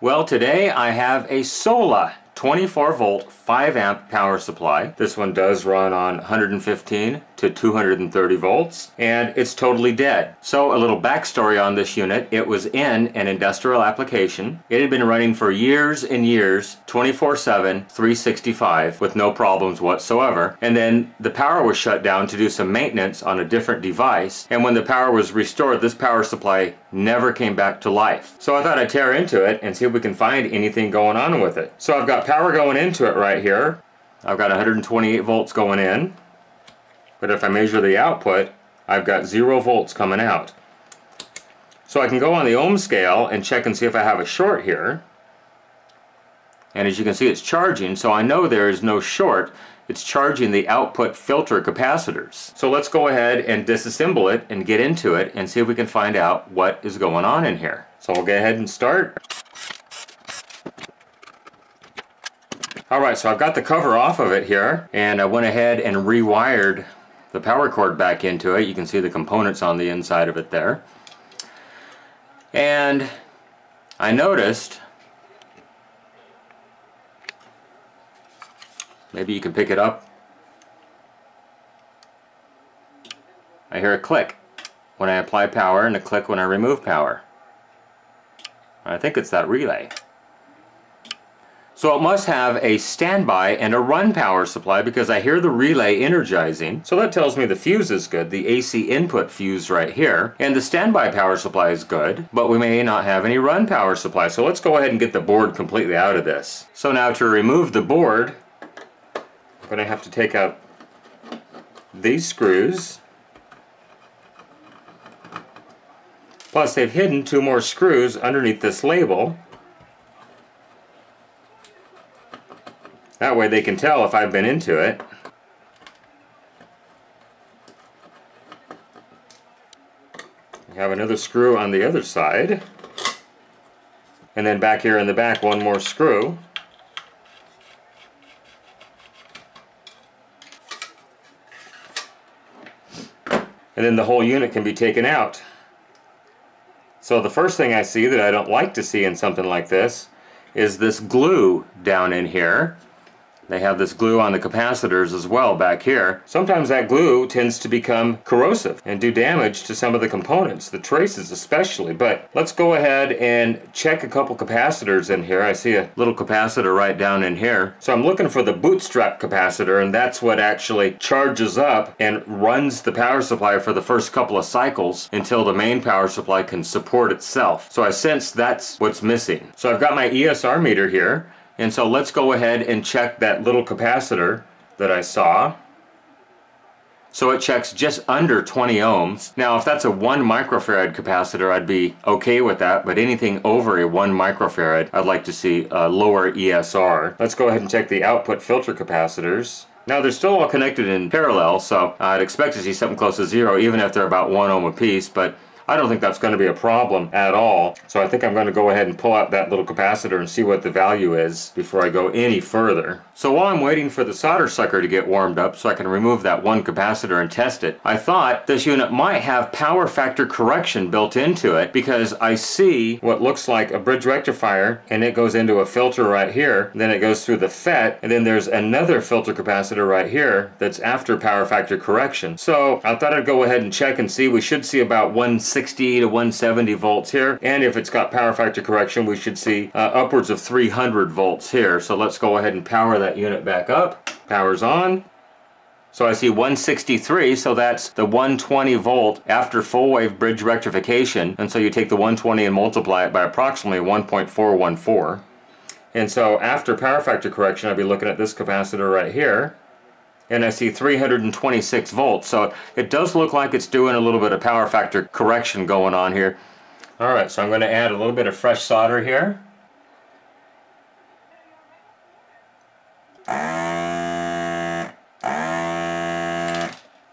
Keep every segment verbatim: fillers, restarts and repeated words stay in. Well, today I have a Sola twenty-four volt five amp power supply. This one does run on one hundred fifteen to two hundred thirty volts, and it's totally dead. So a little backstory on this unit: it was in an industrial application. It had been running for years and years, twenty-four seven, three sixty-five, with no problems whatsoever. And then the power was shut down to do some maintenance on a different device. And when the power was restored, this power supply never came back to life. So I thought I'd tear into it and see if we can find anything going on with it. So I've got power going into it right here. I've got one hundred twenty-eight volts going in, but if I measure the output, I've got zero volts coming out. So I can go on the ohm scale and check and see if I have a short here. And as you can see, it's charging, so I know there is no short. It's charging the output filter capacitors. So let's go ahead and disassemble it and get into it and see if we can find out what is going on in here. So we'll go ahead and start. Alright, so I've got the cover off of it here, and I went ahead and rewired the power cord back into it. You can see the components on the inside of it there. And I noticed, maybe you can pick it up, I hear a click when I apply power and a click when I remove power. I think it's that relay. So it must have a standby and a run power supply, because I hear the relay energizing. So that tells me the fuse is good, the A C input fuse right here. And the standby power supply is good, but we may not have any run power supply. So let's go ahead and get the board completely out of this. So now to remove the board, I'm going to have to take out these screws. Plus they've hidden two more screws underneath this label. That way they can tell if I've been into it. We have another screw on the other side. And then back here in the back, one more screw. And then the whole unit can be taken out. So the first thing I see that I don't like to see in something like this is this glue down in here. They have this glue on the capacitors as well back here. Sometimes that glue tends to become corrosive and do damage to some of the components, the traces especially. But let's go ahead and check a couple capacitors in here. I see a little capacitor right down in here. So I'm looking for the bootstrap capacitor, and that's what actually charges up and runs the power supply for the first couple of cycles until the main power supply can support itself. So I sense that's what's missing. So I've got my E S R meter here. And so let's go ahead and check that little capacitor that I saw. So it checks just under twenty ohms. Now if that's a one microfarad capacitor, I'd be okay with that, but anything over a one microfarad, I'd like to see a lower E S R. Let's go ahead and check the output filter capacitors. Now they're still all connected in parallel, so I'd expect to see something close to zero, even if they're about one ohm apiece, but I don't think that's going to be a problem at all. So I think I'm going to go ahead and pull out that little capacitor and see what the value is before I go any further. So while I'm waiting for the solder sucker to get warmed up so I can remove that one capacitor and test it, I thought this unit might have power factor correction built into it, because I see what looks like a bridge rectifier, and it goes into a filter right here, then it goes through the F E T, and then there's another filter capacitor right here that's after power factor correction. So I thought I'd go ahead and check and see. We should see about one sixty to one seventy volts here, and if it's got power factor correction, we should see uh, upwards of three hundred volts here. So let's go ahead and power that unit back up. Power's on. So I see one sixty-three, so that's the one twenty volt after full wave bridge rectification, and so you take the one twenty and multiply it by approximately one point four one four. And so after power factor correction, I'll be looking at this capacitor right here, and I see three hundred twenty-six volts, so it does look like it's doing a little bit of power factor correction going on here. Alright, so I'm going to add a little bit of fresh solder here.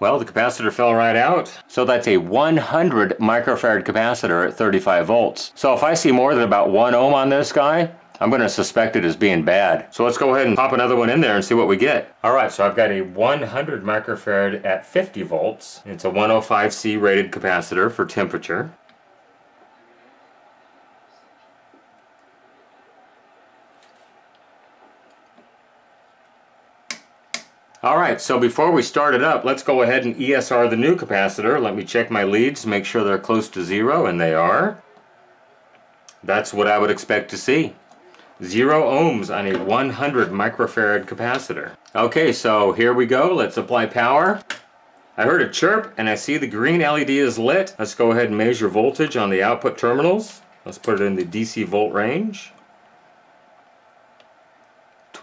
Well, the capacitor fell right out. So that's a one hundred microfarad capacitor at thirty-five volts. So if I see more than about one ohm on this guy, I'm going to suspect it as being bad. So let's go ahead and pop another one in there and see what we get. Alright, so I've got a one hundred microfarad at fifty volts. It's a one oh five C rated capacitor for temperature. All right, so before we start it up, let's go ahead and E S R the new capacitor. Let me check my leads, make sure they're close to zero, and they are. That's what I would expect to see. Zero ohms on a one hundred microfarad capacitor. Okay, so here we go. Let's apply power. I heard a chirp and I see the green L E D is lit. Let's go ahead and measure voltage on the output terminals. Let's put it in the D C volt range.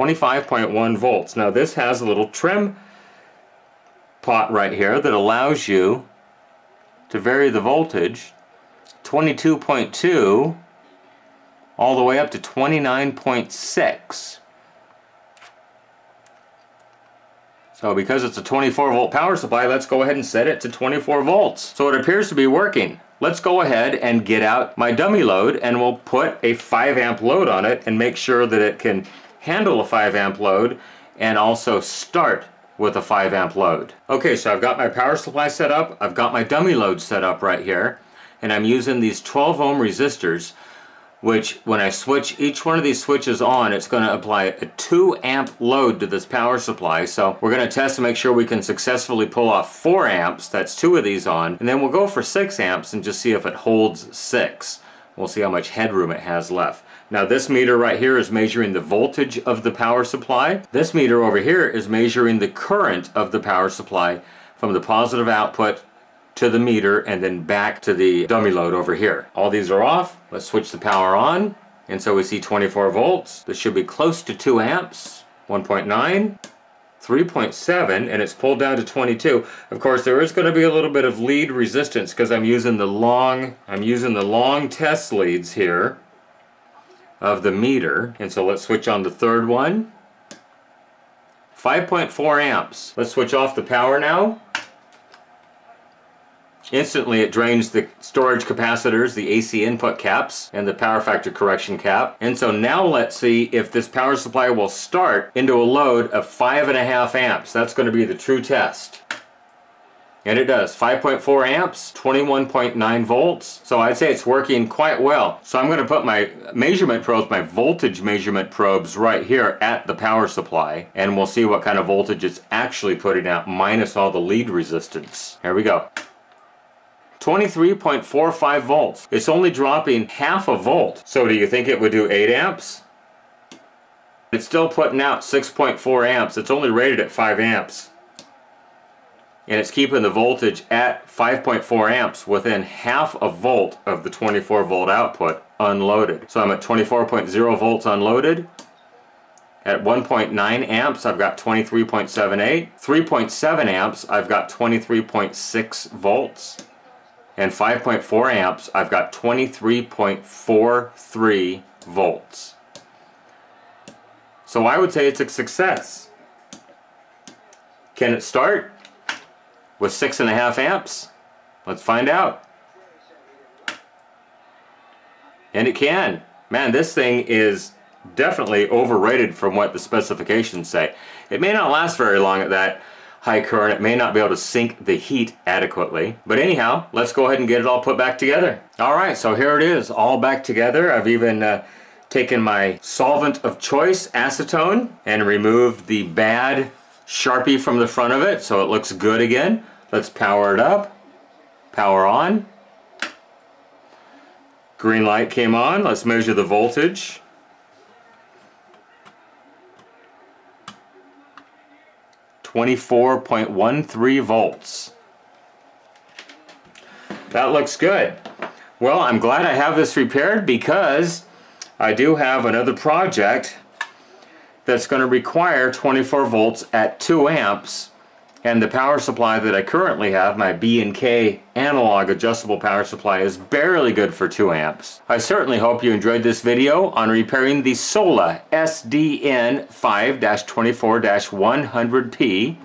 twenty-five point one volts. Now this has a little trim pot right here that allows you to vary the voltage. twenty-two point two all the way up to twenty-nine point six. So because it's a twenty-four volt power supply, let's go ahead and set it to twenty-four volts. So it appears to be working. Let's go ahead and get out my dummy load, and we'll put a five amp load on it and make sure that it can handle a five amp load and also start with a five amp load. Okay, so I've got my power supply set up. I've got my dummy load set up right here, and I'm using these twelve ohm resistors, which when I switch each one of these switches on, it's going to apply a two amp load to this power supply. So we're going to test to make sure we can successfully pull off four amps. That's two of these on, and then we'll go for six amps and just see if it holds six. We'll see how much headroom it has left. Now this meter right here is measuring the voltage of the power supply. This meter over here is measuring the current of the power supply from the positive output to the meter and then back to the dummy load over here. All these are off. Let's switch the power on, and so we see twenty-four volts. This should be close to two amps, one point nine, three point seven, and it's pulled down to twenty-two. Of course, there is going to be a little bit of lead resistance because I'm using the long I'm using the long test leads here of the meter. And so let's switch on the third one. five point four amps. Let's switch off the power now. Instantly it drains the storage capacitors, the A C input caps, and the power factor correction cap. And so now let's see if this power supply will start into a load of five and a half amps. That's going to be the true test. And it does. five point four amps, twenty-one point nine volts. So I'd say it's working quite well. So I'm going to put my measurement probes, my voltage measurement probes, right here at the power supply, and we'll see what kind of voltage it's actually putting out minus all the lead resistance. Here we go. twenty-three point four five volts. It's only dropping half a volt. So do you think it would do eight amps? It's still putting out six point four amps. It's only rated at five amps. And it's keeping the voltage at five point four amps within half a volt of the twenty-four volt output unloaded. So I'm at twenty-four point zero volts unloaded. At one point nine amps, I've got twenty-three point seven eight. three point seven amps, I've got twenty-three point six volts. And five point four amps, I've got twenty-three point four three volts. So I would say it's a success. Can it start with six and a half amps? Let's find out. And it can. Man, this thing is definitely overrated from what the specifications say. It may not last very long at that high current. It may not be able to sink the heat adequately. But anyhow, let's go ahead and get it all put back together. All right, so here it is, all back together. I've even uh, taken my solvent of choice, acetone, and removed the bad Sharpie from the front of it, so it looks good again. Let's power it up. Power on. Green light came on. Let's measure the voltage. twenty-four point one three volts. That looks good. Well, I'm glad I have this repaired because I do have another project that's going to require twenty-four volts at two amps, and the power supply that I currently have, my B and K analog adjustable power supply, is barely good for two amps. I certainly hope you enjoyed this video on repairing the Sola S D N five twenty-four one hundred P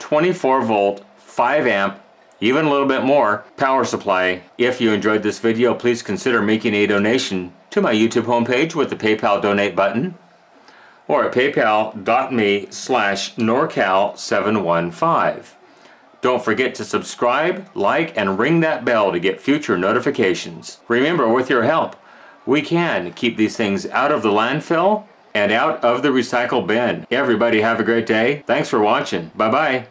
twenty-four volt five amp, even a little bit more, power supply. If you enjoyed this video, please consider making a donation to my YouTube homepage with the PayPal donate button, or at paypal dot me slash norcal seven one five. Don't forget to subscribe, like, and ring that bell to get future notifications. Remember, with your help, we can keep these things out of the landfill and out of the recycle bin. Hey everybody, have a great day. Thanks for watching. Bye-bye.